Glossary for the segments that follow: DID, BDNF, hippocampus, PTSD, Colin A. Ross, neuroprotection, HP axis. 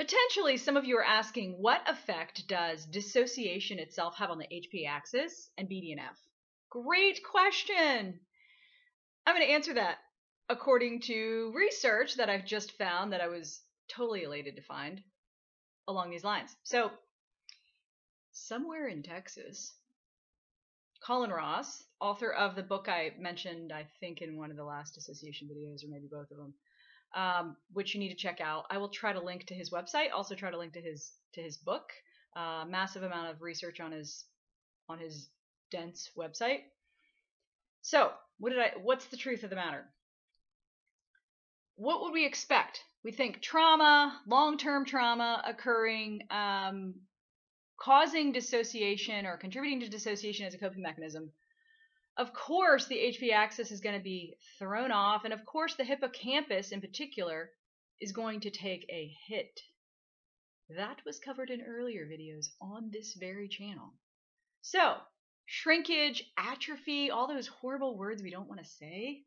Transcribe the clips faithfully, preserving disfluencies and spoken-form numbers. Potentially, some of you are asking, what effect does dissociation itself have on the H P axis and B D N F? Great question. I'm going to answer that according to research that I've just found that I was totally elated to find along these lines. So somewhere in Texas, Colin Ross, author of the book I mentioned, I think, in one of the last dissociation videos, or maybe both of them, um, which you need to check out. I will try to link to his website, also try to link to his to his book. Uh, massive amount of research on his on his dense website. So, what did I? What's the truth of the matter? What would we expect? We think trauma, long-term trauma occurring, um, causing dissociation or contributing to dissociation as a coping mechanism. Of course, the H P axis is going to be thrown off, and of course, the hippocampus in particular is going to take a hit. That was covered in earlier videos on this very channel. So, shrinkage, atrophy, all those horrible words we don't want to say,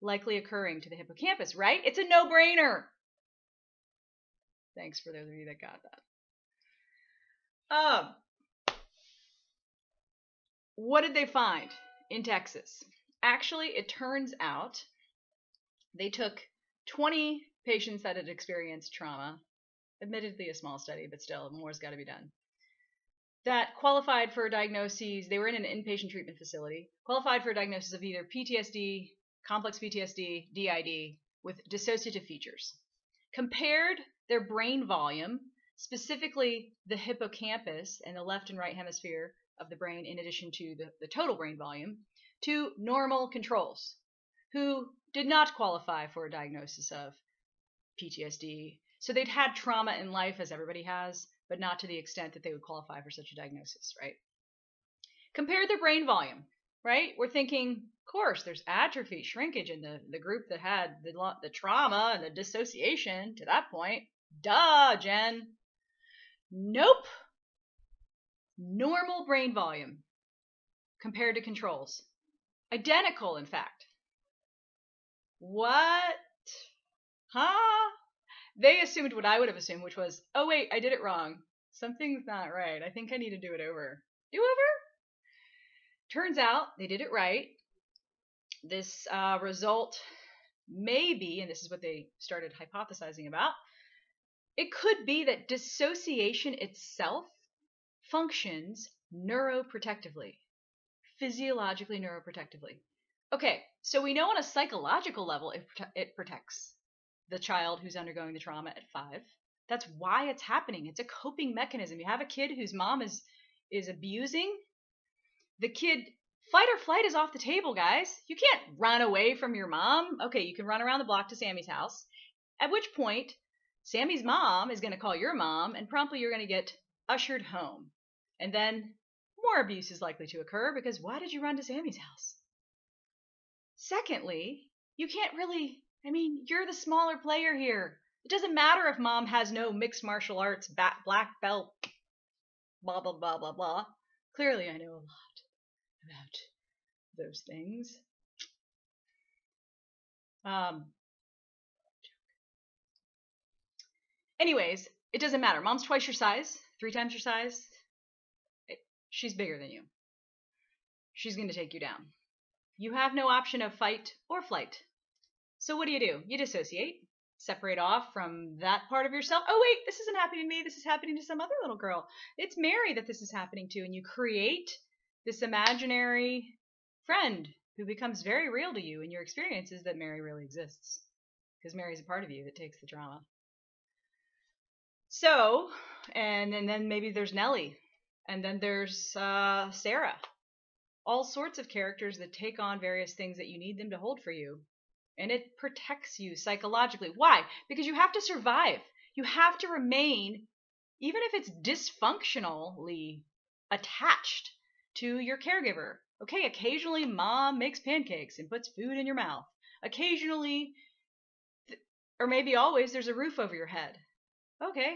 likely occurring to the hippocampus, right? It's a no-brainer. Thanks for those of you that got that. Um, what did they find in Texas? Actually, it turns out they took twenty patients that had experienced trauma, admittedly a small study, but still more's got to be done, that qualified for diagnoses. They were in an inpatient treatment facility, qualified for a diagnosis of either P T S D, complex P T S D, D I D, with dissociative features. Compared their brain volume, specifically the hippocampus and the left and right hemisphere of the brain, in addition to the, the total brain volume, to normal controls who did not qualify for a diagnosis of P T S D. So they'd had trauma in life, as everybody has, but not to the extent that they would qualify for such a diagnosis, right? Compare their brain volume, right? We're thinking, of course, there's atrophy, shrinkage in the, the group that had the, the trauma and the dissociation to that point. Duh, Jen. Nope. Normal brain volume compared to controls. Identical, in fact. What? Huh? They assumed what I would have assumed, which was, oh, wait, I did it wrong. Something's not right. I think I need to do it over. Do over? Turns out they did it right. This uh, result may be, and this is what they started hypothesizing about, it could be that dissociation itself functions neuroprotectively, physiologically neuroprotectively. Okay, so we know on a psychological level it, it protects the child who's undergoing the trauma at five. That's why it's happening. It's a coping mechanism. You have a kid whose mom is, is abusing. The kid, fight or flight is off the table, guys. You can't run away from your mom. Okay, you can run around the block to Sammy's house, at which point Sammy's mom is going to call your mom, and promptly you're going to get ushered home. And then more abuse is likely to occur because why did you run to Sammy's house? Secondly, you can't really, I mean, you're the smaller player here. It doesn't matter if mom has no mixed martial arts, bat, black belt, blah, blah, blah, blah, blah. Clearly, I know a lot about those things. Um... Anyways, it doesn't matter. Mom's twice your size, three times your size. It, she's bigger than you. She's going to take you down. You have no option of fight or flight. So what do you do? You dissociate, separate off from that part of yourself. Oh, wait, this isn't happening to me. This is happening to some other little girl. It's Mary that this is happening to. And you create this imaginary friend who becomes very real to you in your experiences that Mary really exists, because Mary's a part of you that takes the trauma. So, and, and then maybe there's Nellie, and then there's uh, Sarah. All sorts of characters that take on various things that you need them to hold for you. And it protects you psychologically. Why? Because you have to survive. You have to remain, even if it's dysfunctionally attached to your caregiver. Okay, occasionally mom makes pancakes and puts food in your mouth. Occasionally, or maybe always, there's a roof over your head. Okay,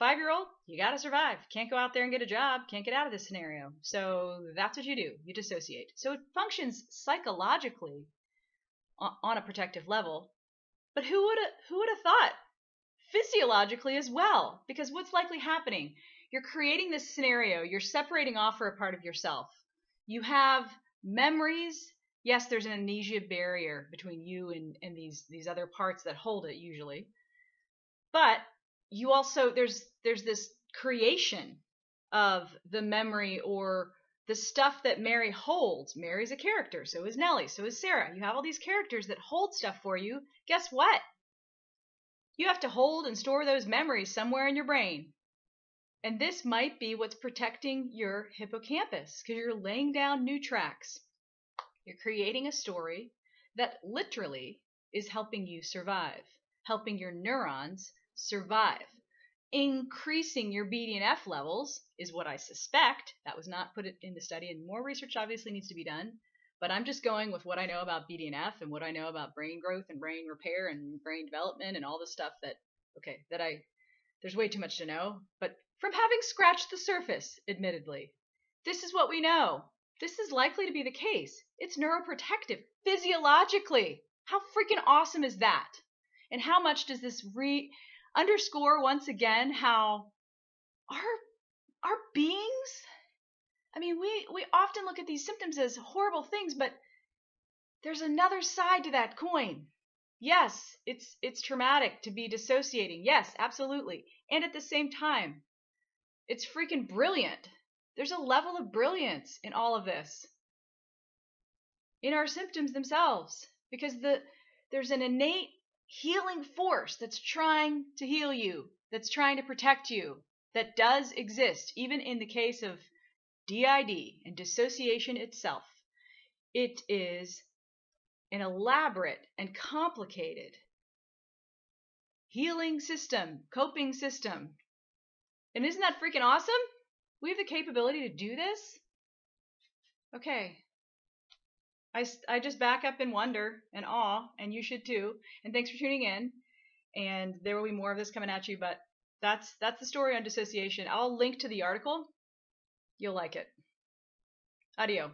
five-year-old, you got to survive. Can't go out there and get a job. Can't get out of this scenario. So that's what you do. You dissociate. So it functions psychologically on a protective level. But who would have, who would have thought physiologically as well, because what's likely happening? You're creating this scenario. You're separating off for a part of yourself. You have memories. Yes, there's an amnesia barrier between you and, and these, these other parts that hold it usually. But you also, there's, there's this creation of the memory or the stuff that Mary holds. Mary's a character. So is Nellie. So is Sarah. You have all these characters that hold stuff for you. Guess what? You have to hold and store those memories somewhere in your brain. And this might be what's protecting your hippocampus, because you're laying down new tracks. You're creating a story that literally is helping you survive, helping your neurons survive. Increasing your B D N F levels is what I suspect. That was not put in the study, and more research obviously needs to be done. But I'm just going with what I know about B D N F and what I know about brain growth and brain repair and brain development and all the stuff that, okay, that I, there's way too much to know. But from having scratched the surface, admittedly, this is what we know. This is likely to be the case. It's neuroprotective, physiologically. How freaking awesome is that? And how much does this re underscore once again how our, our beings, I mean, we, we often look at these symptoms as horrible things, but there's another side to that coin. Yes, it's, it's traumatic to be dissociating. Yes, absolutely. And at the same time, it's freaking brilliant. There's a level of brilliance in all of this, in our symptoms themselves, because the, there's an innate healing force that's trying to heal you, that's trying to protect you, that does exist, even in the case of D I D and dissociation itself. It is an elaborate and complicated healing system, coping system. And isn't that freaking awesome? We have the capability to do this? Okay. I, I just back up in wonder and awe, and you should too. And thanks for tuning in. And there will be more of this coming at you, but that's, that's the story on dissociation. I'll link to the article. You'll like it. Adio.